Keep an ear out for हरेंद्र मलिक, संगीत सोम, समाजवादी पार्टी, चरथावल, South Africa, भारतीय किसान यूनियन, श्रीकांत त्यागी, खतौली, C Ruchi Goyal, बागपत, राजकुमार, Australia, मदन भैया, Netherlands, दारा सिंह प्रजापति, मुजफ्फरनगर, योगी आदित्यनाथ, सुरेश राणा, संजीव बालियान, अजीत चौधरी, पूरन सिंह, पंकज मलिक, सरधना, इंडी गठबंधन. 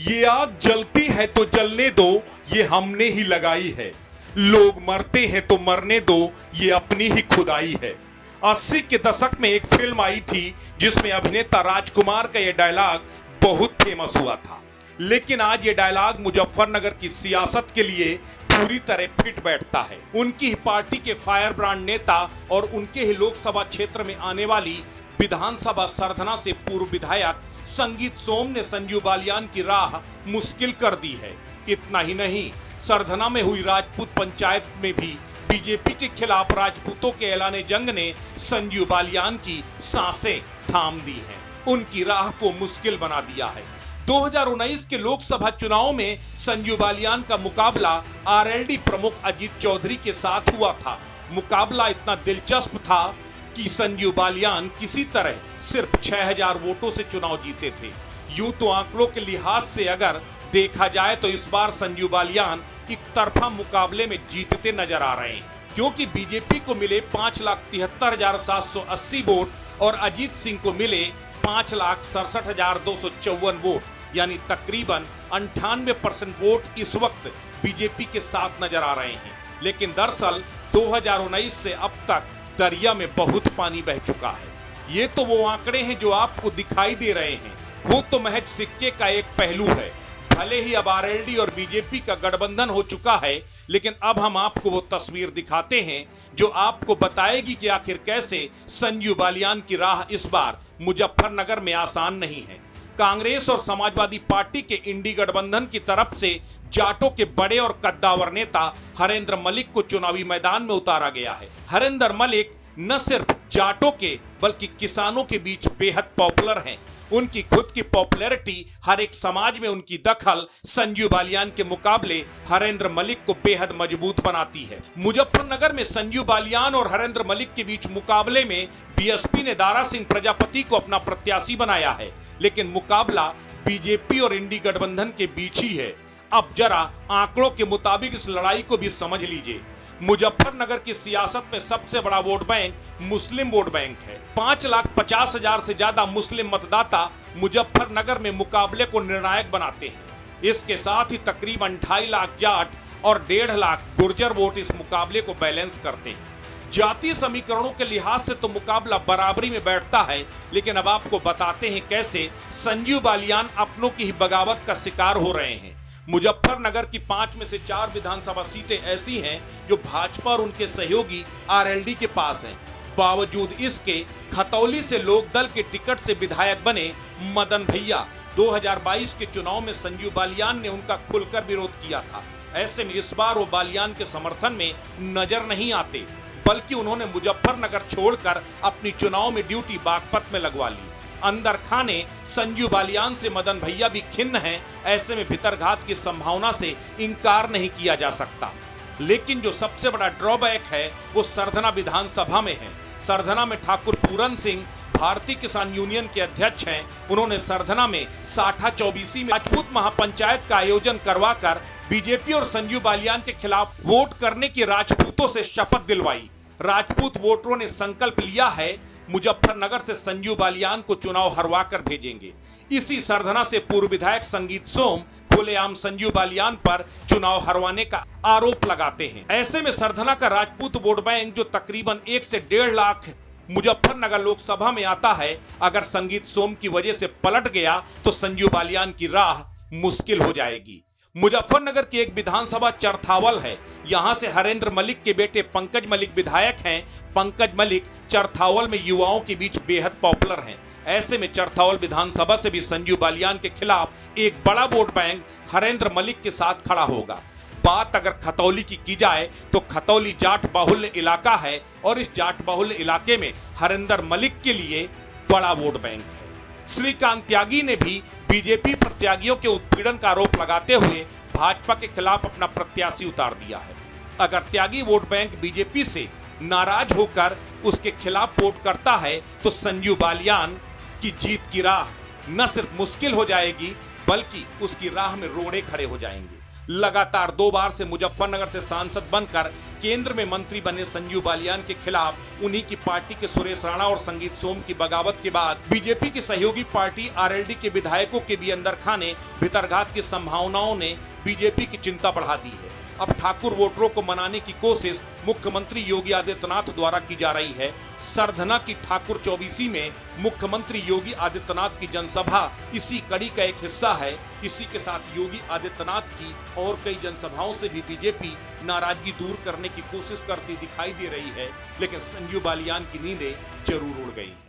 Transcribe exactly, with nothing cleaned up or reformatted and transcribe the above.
ये आग जलती है तो जलने दो, ये हमने ही लगाई है। लोग मरते हैं तो मरने दो, ये अपनी ही खुदाई है। अस्सी के दशक में एक फिल्म आई थी जिसमें अभिनेता राजकुमार का यह डायलॉग बहुत फेमस हुआ था, लेकिन आज ये डायलॉग मुजफ्फरनगर की सियासत के लिए पूरी तरह फिट बैठता है। उनकी ही पार्टी के फायर ब्रांड नेता और उनके ही लोकसभा क्षेत्र में आने वाली विधानसभा सरधना से पूर्व विधायक संगीत सोम ने संजीव बालियान की राह मुश्किल कर दी है। इतना ही नहीं, सरधना में हुई राजपूत पंचायत में भी बीजेपी के खिलाफ राजपूतों के ऐलाने जंग ने संजीव बालियान की सांसें थाम दी हैं, उनकी राह को मुश्किल बना दिया है। दो हज़ार उन्नीस के लोकसभा चुनाव में संजीव बालियान का मुकाबला आरएलडी प्रमुख अजीत चौधरी के साथ हुआ था। मुकाबला इतना दिलचस्प था कि संजीव बालियान किसी तरह सिर्फ छह हजार वोटों से चुनाव जीते थे। यूं तो आंकड़ों के लिहाज से अगर देखा जाए तो इस बार संजीव बालियान एक तरफा मुकाबले में जीतते नजर आ रहे हैं, क्योंकि बीजेपी को मिले पांच लाख तिहत्तर हजार सात सौ अस्सी वोट और अजीत सिंह को मिले पांच लाख सड़सठ हजार दो सौ चौवन वोट, यानी तकरीबन अंठानवे परसेंट वोट इस वक्त बीजेपी के साथ नजर आ रहे हैं। लेकिन दरअसल दो हज़ार उन्नीस से अब तक दरिया में बहुत पानी बह चुका है। ये तो वो आंकड़े हैं जो आपको दिखाई दे रहे हैं, वो तो महज सिक्के का एक पहलू है। भले ही अब आरएलडी और बीजेपी का गठबंधन हो चुका है, लेकिन अब हम आपको वो तस्वीर दिखाते हैं जो आपको बताएगी कि आखिर कैसे संजीव बालियान की राह इस बार मुजफ्फरनगर में आसान नहीं है। कांग्रेस और समाजवादी पार्टी के इंडी गठबंधन की तरफ से जाटों के बड़े और कद्दावर नेता हरेंद्र मलिक को चुनावी मैदान में उतारा गया है। हरेंद्र मलिक न सिर्फ जाटों के बल्कि किसानों के बीच बेहद पॉपुलर हैं। उनकी खुद की पॉपुलैरिटी, हर एक समाज में उनकी दखल संजीव बालियान के मुकाबले हरेंद्र मलिक को बेहद मजबूत बनाती है। मुजफ्फरनगर में संजीव बालियान और हरेंद्र मलिक के बीच मुकाबले में बीएसपी ने दारा सिंह प्रजापति को अपना प्रत्याशी बनाया है, लेकिन मुकाबला बीजेपी और इंडी गठबंधन के बीच ही है। अब जरा आंकड़ों के मुताबिक इस लड़ाई को भी समझ लीजिए। मुजफ्फरनगर की सियासत में सबसे बड़ा वोट बैंक मुस्लिम वोट बैंक है। पांच लाख पचास हजार से ज्यादा मुस्लिम मतदाता मुजफ्फरनगर में मुकाबले को निर्णायक बनाते हैं। इसके साथ ही तकरीबन ढाई लाख जाट और डेढ़ लाख गुर्जर वोट इस मुकाबले को बैलेंस करते हैं। जातीय समीकरणों के लिहाज से तो मुकाबला बराबरी में बैठता है, लेकिन अब आपको बताते हैं कैसे संजीव बालियान अपनों की ही बगावत का शिकार हो रहे हैं। मुजफ्फरनगर की पांच में से चार विधानसभा सीटें ऐसी हैं जो भाजपा और उनके सहयोगी आरएलडी के पास हैं। बावजूद इसके खतौली से लोकदल के टिकट से विधायक बने मदन भैया दो हज़ार बाईस के चुनाव में संजीव बालियान ने उनका खुलकर विरोध किया था। ऐसे में इस बार वो बालियान के समर्थन में नजर नहीं आते, बल्कि उन्होंने मुजफ्फरनगर छोड़कर अपनी चुनाव में ड्यूटी बागपत में लगवा ली। अंदर खाने संजीव बालियान से मदन भैया भी खिन्न हैं, ऐसे में भीतरघात की संभावना से इंकार नहीं किया जा सकता। लेकिन जो सबसे बड़ा ड्रॉबैक है वो सरधना विधानसभा में है। सरधना में ठाकुर पूरन सिंह भारतीय किसान यूनियन के अध्यक्ष हैं। उन्होंने सरधना में साठा चौबीसी में राजपूत महापंचायत का आयोजन करवाकर बीजेपी और संजीव बालियान के खिलाफ वोट करने की राजपूतों से शपथ दिलवाई। राजपूत वोटरों ने संकल्प लिया है, मुजफ्फरनगर से संजीव बालियान को चुनाव हरवा कर भेजेंगे। इसी सरधना से पूर्व विधायक संगीत सोम खुलेआम संजीव बालियान पर चुनाव हरवाने का आरोप लगाते हैं। ऐसे में सरधना का राजपूत वोट बैंक जो तकरीबन एक से डेढ़ लाख मुजफ्फरनगर लोकसभा में आता है, अगर संगीत सोम की वजह से पलट गया तो संजीव बालियान की राह मुश्किल हो जाएगी। मुजफ्फरनगर की एक विधानसभा चरथावल है। यहाँ से हरेंद्र मलिक के बेटे पंकज मलिक विधायक हैं। पंकज मलिक चरथावल में युवाओं के बीच बेहद पॉपुलर हैं। ऐसे में चरथावल विधानसभा से भी संजीव बालियान के खिलाफ एक बड़ा वोट बैंक हरेंद्र मलिक के साथ खड़ा होगा। बात अगर खतौली की की जाए तो खतौली जाट बाहुल्य इलाका है और इस जाट बाहुल्य इलाके में हरेंद्र मलिक के लिए बड़ा वोट बैंक है। श्रीकांत त्यागी ने भी बीजेपी प्रत्याशियों के उत्पीड़न का आरोप लगाते हुए भाजपा के खिलाफ अपना प्रत्याशी उतार दिया है। अगर त्यागी वोट बैंक बीजेपी से नाराज होकर उसके खिलाफ वोट करता है तो संजीव बालियान की जीत की राह न सिर्फ मुश्किल हो जाएगी, बल्कि उसकी राह में रोड़े खड़े हो जाएंगे। लगातार दो बार से मुजफ्फरनगर से सांसद बनकर केंद्र में मंत्री बने संजीव बालियान के खिलाफ उन्हीं की पार्टी के सुरेश राणा और संगीत सोम की बगावत के बाद बीजेपी की सहयोगी पार्टी आरएलडी के विधायकों के भी अंदर खाने भितरघात की संभावनाओं ने बीजेपी की चिंता बढ़ा दी है। अब ठाकुर वोटरों को मनाने की कोशिश मुख्यमंत्री योगी आदित्यनाथ द्वारा की जा रही है। सरधना की ठाकुर चौबीसी में मुख्यमंत्री योगी आदित्यनाथ की जनसभा इसी कड़ी का एक हिस्सा है। इसी के साथ योगी आदित्यनाथ की और कई जनसभाओं से भी बीजेपी नाराजगी दूर करने की कोशिश करती दिखाई दे रही है, लेकिन संजीव बालियान की नींदें जरूर उड़ गई।